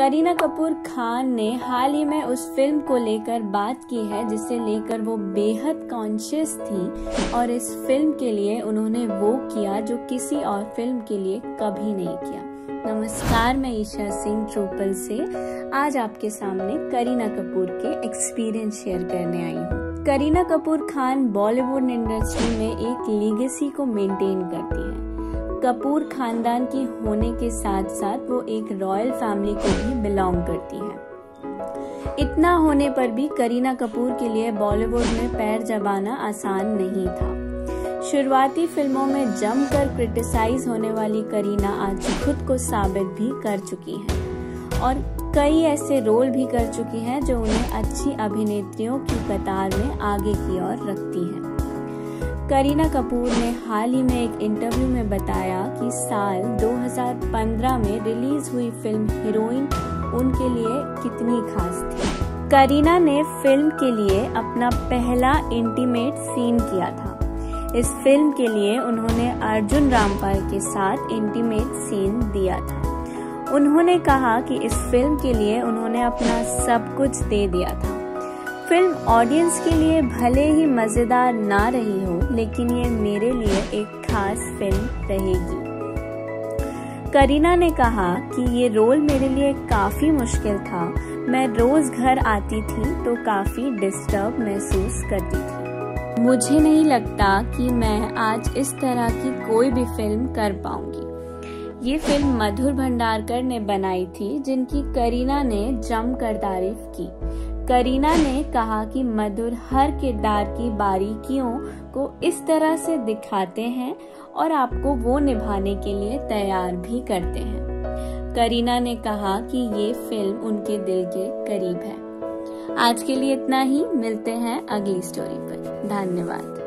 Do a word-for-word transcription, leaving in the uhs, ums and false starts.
करीना कपूर खान ने हाल ही में उस फिल्म को लेकर बात की है जिसे लेकर वो बेहद कॉन्शियस थी और इस फिल्म के लिए उन्होंने वो किया जो किसी और फिल्म के लिए कभी नहीं किया। नमस्कार, मैं ईशा सिंह ट्रोपल से आज आपके सामने करीना कपूर के एक्सपीरियंस शेयर करने आई हूँ। करीना कपूर खान बॉलीवुड इंडस्ट्री में एक लीगेसी को मेंटेन करती है। कपूर खानदान की होने के साथ साथ वो एक रॉयल फैमिली को भी बिलोंग करती है। इतना होने पर भी करीना कपूर के लिए बॉलीवुड में पैर जमाना आसान नहीं था। शुरुआती फिल्मों में जमकर क्रिटिसाइज होने वाली करीना आज खुद को साबित भी कर चुकी हैं और कई ऐसे रोल भी कर चुकी हैं जो उन्हें अच्छी अभिनेत्रियों की कतार में आगे की ओर रखती हैं। करीना कपूर ने हाल ही में एक इंटरव्यू में बताया कि साल दो हज़ार पंद्रह में रिलीज हुई फिल्म हीरोइन उनके लिए कितनी खास थी। करीना ने फिल्म के लिए अपना पहला इंटीमेट सीन किया था। इस फिल्म के लिए उन्होंने अर्जुन रामपाल के साथ इंटीमेट सीन दिया था। उन्होंने कहा कि इस फिल्म के लिए उन्होंने अपना सब कुछ दे दिया था। फिल्म ऑडियंस के लिए भले ही मज़ेदार ना रही हो, लेकिन ये मेरे लिए एक खास फिल्म रहेगी। करीना ने कहा कि ये रोल मेरे लिए काफ़ी मुश्किल था। मैं रोज़ घर आती थी तो काफ़ी डिस्टर्ब महसूस करती थी। मुझे नहीं लगता कि मैं आज इस तरह की कोई भी फिल्म कर पाऊंगी। ये फिल्म मधुर भंडारकर ने बनाई थी, जिनकी करीना ने जमकर तारीफ की। करीना ने कहा कि मधुर हर किरदार की बारीकियों को इस तरह से दिखाते हैं और आपको वो निभाने के लिए तैयार भी करते हैं। करीना ने कहा कि ये फिल्म उनके दिल के करीब है। आज के लिए इतना ही, मिलते हैं अगली स्टोरी पर। धन्यवाद।